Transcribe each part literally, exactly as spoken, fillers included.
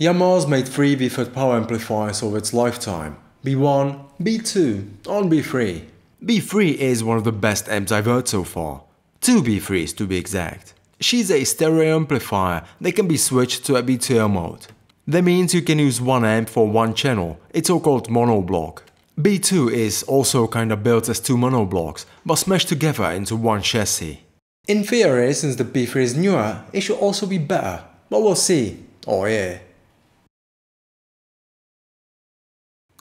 Yamaha's made three V FET power amplifiers over its lifetime, B one, B two, and B three. B three is one of the best amps I've heard so far, two B threes to be exact. She's a stereo amplifier that can be switched to a B two L mode. That means you can use one amp for one channel, it's so-called monoblock. B two is also kinda built as two monoblocks, but smashed together into one chassis. In theory, since the B three is newer, it should also be better, but we'll see. Oh yeah.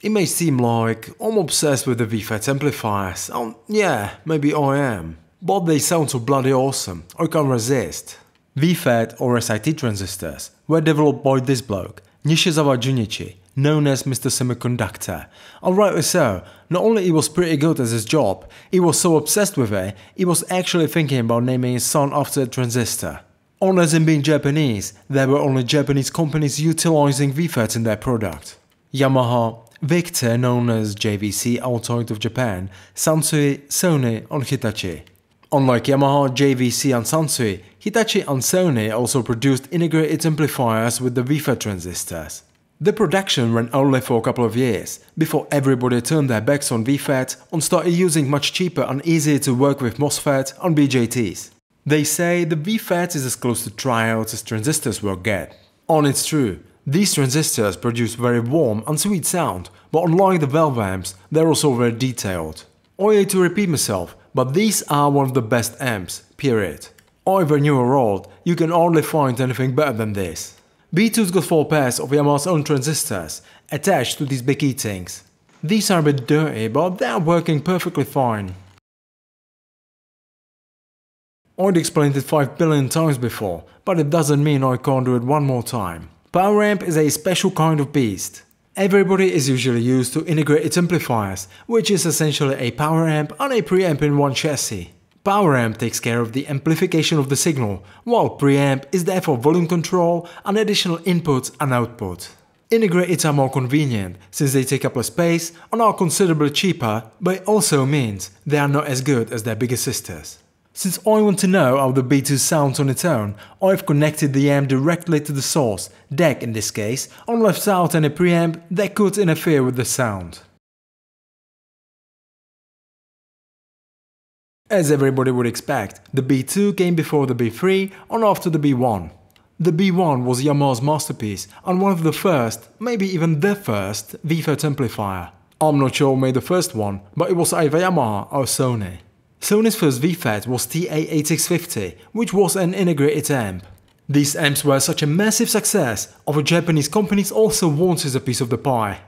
It may seem like I'm obsessed with the V FET amplifiers, um, yeah, maybe I am, but they sound so bloody awesome, I can't resist. V FET or S I T transistors were developed by this bloke, Nishizawa Junichi, known as Mister Semiconductor. And rightly so, not only he was pretty good at his job, he was so obsessed with it, he was actually thinking about naming his son after a transistor. And as in being Japanese, there were only Japanese companies utilizing V FET in their product. Yamaha, Victor, known as J V C outside of Japan, Sansui, Sony and Hitachi. Unlike Yamaha, J V C and Sansui, Hitachi and Sony also produced integrated amplifiers with the V FET transistors. The production ran only for a couple of years, before everybody turned their backs on V FET and started using much cheaper and easier to work with MOSFET and B J Ts. They say the V FET is as close to tryouts as transistors will get. And it's true. These transistors produce very warm and sweet sound, but unlike the valve amps, they're also very detailed. I hate to repeat myself, but these are one of the best amps, period. Either new or old, you can hardly find anything better than this. B two's got four pairs of Yamaha's own transistors, attached to these big E-things. These are a bit dirty, but they're working perfectly fine. I'd explained it five billion times before, but it doesn't mean I can't do it one more time. Power amp is a special kind of beast. Everybody is usually used to integrated amplifiers, which is essentially a power amp and a preamp in one chassis. Power amp takes care of the amplification of the signal, while preamp is there for volume control and additional inputs and output. Integrateds are more convenient, since they take up less space and are considerably cheaper, but it also means they are not as good as their bigger sisters. Since I want to know how the B two sounds on its own, I've connected the amp directly to the source, D A C in this case, and left out any preamp that could interfere with the sound. As everybody would expect, the B two came before the B three and after the B one. The B one was Yamaha's masterpiece and one of the first, maybe even the first, V FET amplifier. I'm not sure who made the first one, but it was either Yamaha or Sony. Sony's first V FET was T A eighty-six fifty, which was an integrated amp. These amps were such a massive success, other Japanese companies also wanted a piece of the pie.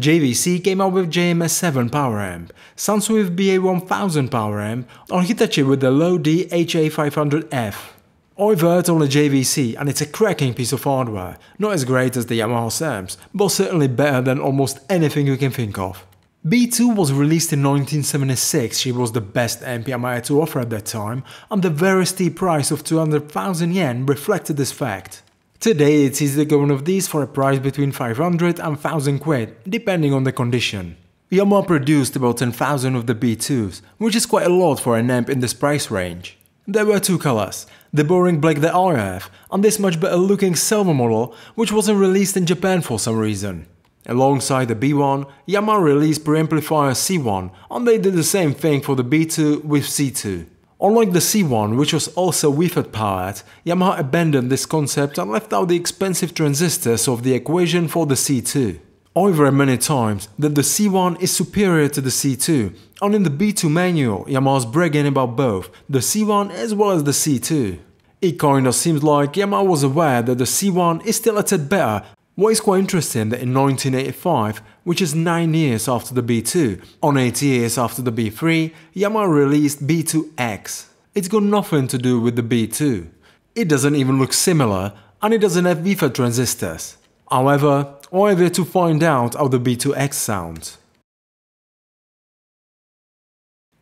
J V C came out with J M S seven power amp, Sansui with B A one thousand power amp, and Hitachi with the low D H A five hundred F. I've heard only J V C and it's a cracking piece of hardware, not as great as the Yamaha's amps, but certainly better than almost anything you can think of. B two was released in nineteen seventy-six, she was the best amp Yamaha had to offer at that time, and the very steep price of two hundred thousand yen reflected this fact. Today it's easy to get one of these for a price between five hundred and one thousand quid, depending on the condition. Yamaha produced about ten thousand of the B twos, which is quite a lot for an amp in this price range. There were two colors, the boring black that I have, and this much better looking silver model, which wasn't released in Japan for some reason. Alongside the B one, Yamaha released preamplifier C one, and they did the same thing for the B two with C two. Unlike the C one, which was also V FET powered, Yamaha abandoned this concept and left out the expensive transistors of the equation for the C two. I've read many times that the C one is superior to the C two, and in the B two manual, Yamaha's bragging about both the C one as well as the C two. It kinda seems like Yamaha was aware that the C one is still a tad better. What is quite interesting that in nineteen eighty-five, which is nine years after the B two, and eight years after the B three, Yamaha released B two X. It's got nothing to do with the B two. It doesn't even look similar, and it doesn't have V FET transistors. However, I have yet to find out how the B two X sounds.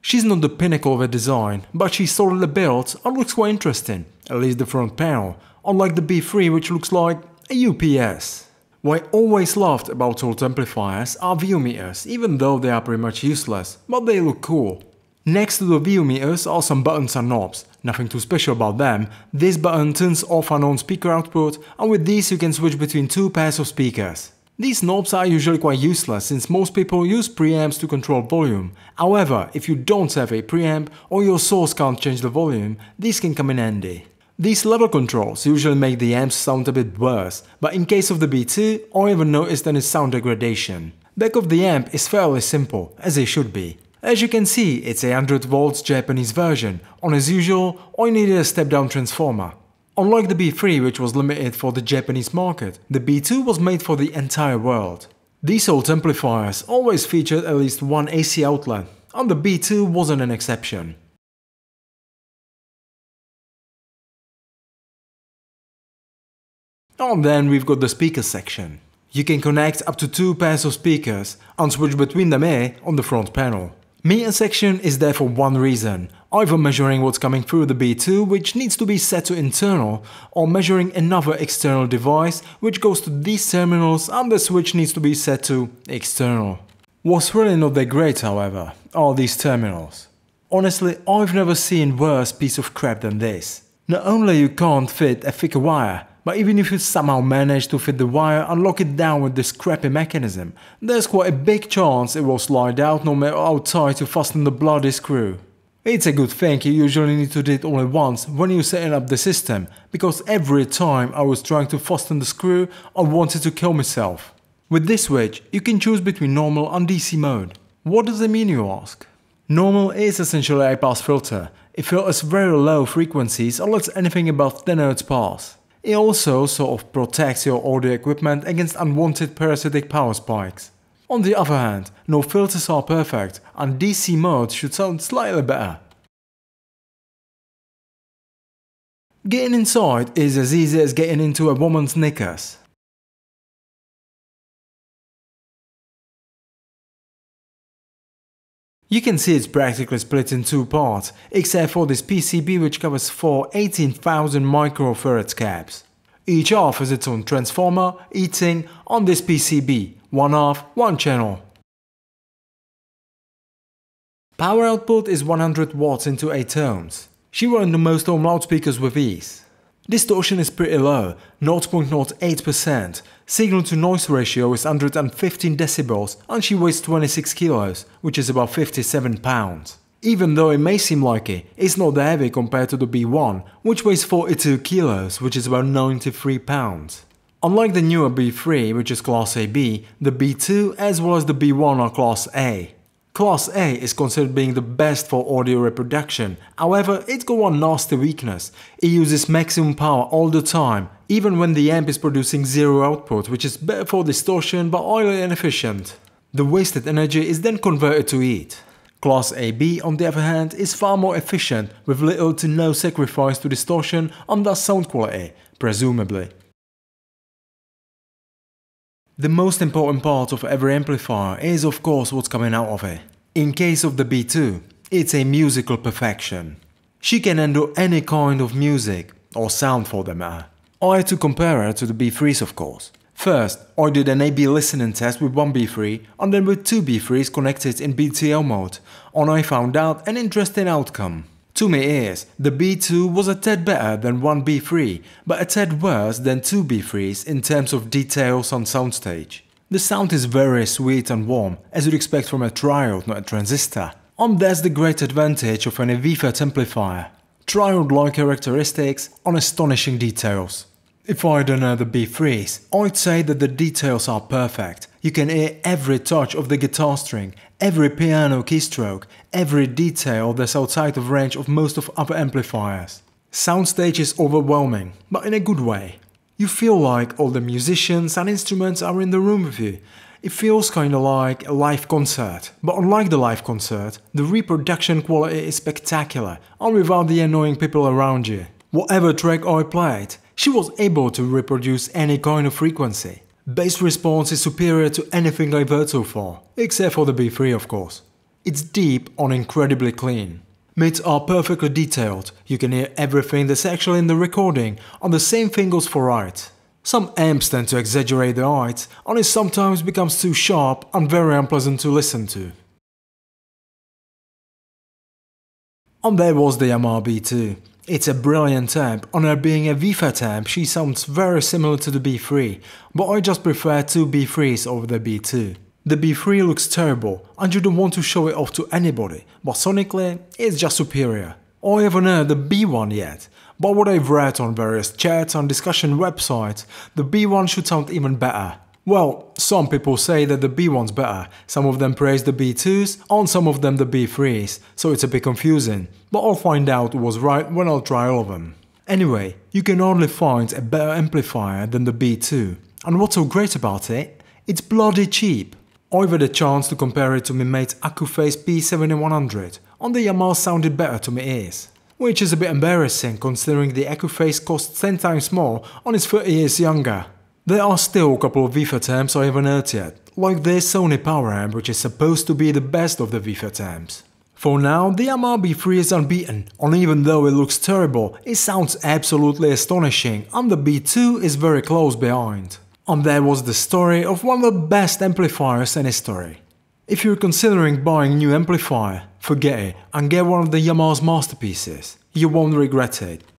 She's not the pinnacle of her design, but she's solidly built and looks quite interesting, at least the front panel, unlike the B three which looks like a U P S. What I always loved about old amplifiers are view meters, even though they are pretty much useless, but they look cool. Next to the view meters are some buttons and knobs. Nothing too special about them. This button turns off and on speaker output, and with these you can switch between two pairs of speakers. These knobs are usually quite useless since most people use preamps to control volume. However, if you don't have a preamp or your source can't change the volume, these can come in handy. These level controls usually make the amps sound a bit worse, but in case of the B two, I even noticed any sound degradation. Back of the amp is fairly simple, as it should be. As you can see, it's a one hundred volts Japanese version, and as usual, I needed a step-down transformer. Unlike the B three, which was limited for the Japanese market, the B two was made for the entire world. These old amplifiers always featured at least one A C outlet, and the B two wasn't an exception. And then we've got the speaker section. You can connect up to two pairs of speakers and switch between them here on the front panel. Meter section is there for one reason, either measuring what's coming through the B two, which needs to be set to internal, or measuring another external device which goes to these terminals and the switch needs to be set to external. What's really not that great, however, are these terminals. Honestly, I've never seen a worse piece of crap than this. Not only you can't fit a thicker wire, but even if you somehow manage to fit the wire and lock it down with this crappy mechanism, there's quite a big chance it will slide out no matter how tight you fasten the bloody screw. It's a good thing you usually need to do it only once when you're setting up the system, because every time I was trying to fasten the screw, I wanted to kill myself. With this switch, you can choose between normal and D C mode. What does it mean, you ask? Normal is essentially a pass filter. It filters very low frequencies and lets anything above ten hertz pass. It also sort of protects your audio equipment against unwanted parasitic power spikes. On the other hand, no filters are perfect, and D C mode should sound slightly better. Getting inside is as easy as getting into a woman's knickers. You can see it's practically split in two parts, except for this P C B which covers four eighteen thousand microfarads caps. Each half has its own transformer, eating on this P C B, one half, one channel. Power output is one hundred watts into eight ohms. She ran the most home loudspeakers with ease. Distortion is pretty low, zero point zero eight percent, signal to noise ratio is one hundred fifteen decibels and she weighs twenty-six kilos, which is about fifty-seven pounds. Even though it may seem like it, it's not that heavy compared to the B one, which weighs forty-two kilos, which is about ninety-three pounds. Unlike the newer B three, which is Class A B, the B two as well as the B one are Class A. Class A is considered being the best for audio reproduction, however it's got one nasty weakness. It uses maximum power all the time, even when the amp is producing zero output, which is better for distortion but highly inefficient. The wasted energy is then converted to heat. Class A B, on the other hand, is far more efficient, with little to no sacrifice to distortion and thus sound quality, presumably. The most important part of every amplifier is of course what's coming out of it. In case of the B two, it's a musical perfection. She can handle any kind of music, or sound for that matter. I had to compare her to the B threes of course. First, I did an A B listening test with one B three and then with two B threes connected in B T L mode, and I found out an interesting outcome. To my ears, the B two was a tad better than one B three, but a tad worse than two B threes in terms of details on soundstage. The sound is very sweet and warm, as you'd expect from a triode, not a transistor. And that's the great advantage of an V FET amplifier. Triode-like characteristics on astonishing details. If I don't know the B threes, I'd say that the details are perfect. You can hear every touch of the guitar string, every piano keystroke, every detail that's outside of range of most of other amplifiers. Soundstage is overwhelming, but in a good way. You feel like all the musicians and instruments are in the room with you. It feels kinda like a live concert, but unlike the live concert, the reproduction quality is spectacular and without the annoying people around you. Whatever track I played, she was able to reproduce any kind of frequency. Bass response is superior to anything I've heard so far, except for the B three of course. It's deep and incredibly clean. Mids are perfectly detailed, you can hear everything that's actually in the recording, and the same thing goes for height. Some amps tend to exaggerate the height, and it sometimes becomes too sharp and very unpleasant to listen to. And there was the Yamaha B two. It's a brilliant amp. On her being a V FET amp, she sounds very similar to the B three, but I just prefer two B threes over the B two. The B three looks terrible and you don't want to show it off to anybody, but sonically, it's just superior. I haven't heard the B one yet, but what I've read on various chats and discussion websites, the B one should sound even better. Well, some people say that the B one's better, some of them praise the B twos and some of them the B threes, so it's a bit confusing, but I'll find out who was right when I'll try all of them. Anyway, you can hardly find a better amplifier than the B two, and what's so great about it? It's bloody cheap. I've had a chance to compare it to my mate's Accuphase B seventy-one hundred, and the Yamaha sounded better to my ears. Which is a bit embarrassing considering the Accuphase costs ten times more and is thirty years younger. There are still a couple of V FET amps I haven't heard yet, like this Sony power amp which is supposed to be the best of the V FET amps. For now, the Yamaha B three is unbeaten, and even though it looks terrible, it sounds absolutely astonishing, and the B two is very close behind. And there was the story of one of the best amplifiers in history. If you're considering buying a new amplifier, forget it and get one of the Yamaha's masterpieces. You won't regret it.